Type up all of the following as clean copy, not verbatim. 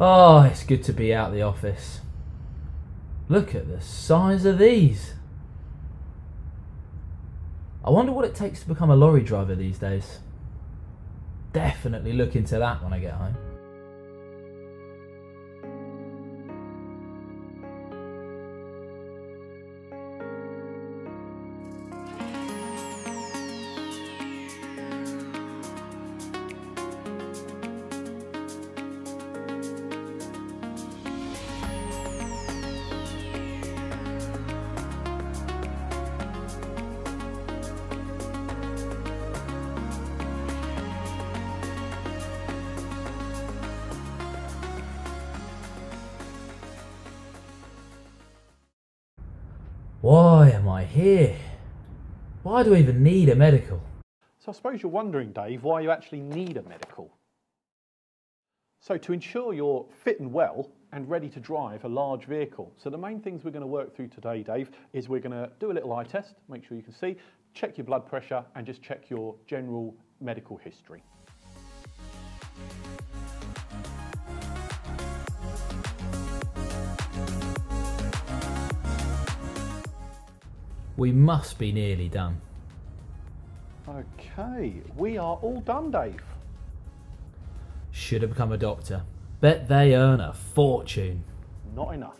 Oh, it's good to be out of the office. Look at the size of these. I wonder what it takes to become a lorry driver these days. Definitely look into that when I get home. Why am I here? Why do I even need a medical? So I suppose you're wondering, Dave, why you actually need a medical. So to ensure you're fit and well and ready to drive a large vehicle. So the main things we're going to work through today, Dave, is we're going to do a little eye test, make sure you can see, check your blood pressure and just check your general medical history. We must be nearly done. Okay, we are all done, Dave. Should have become a doctor. Bet they earn a fortune. Not enough.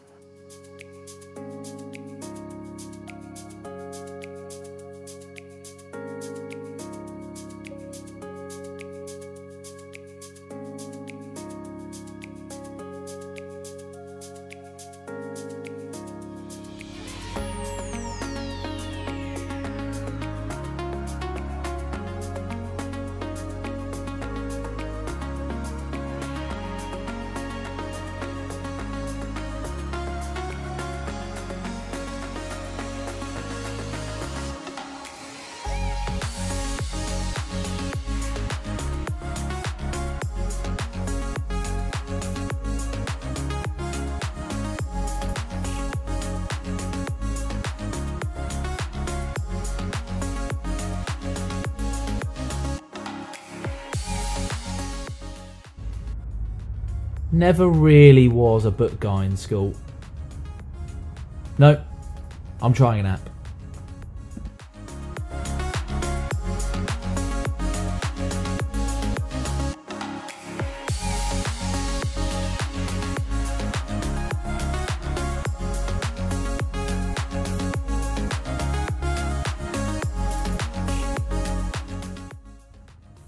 Never really was a book guy in school. Nope, I'm trying an app.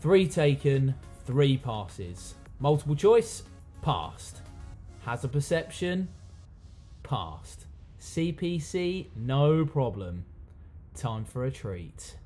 Three taken, three passes. Multiple choice. Passed. Has a perception. Passed. CPC, no problem. Time for a treat.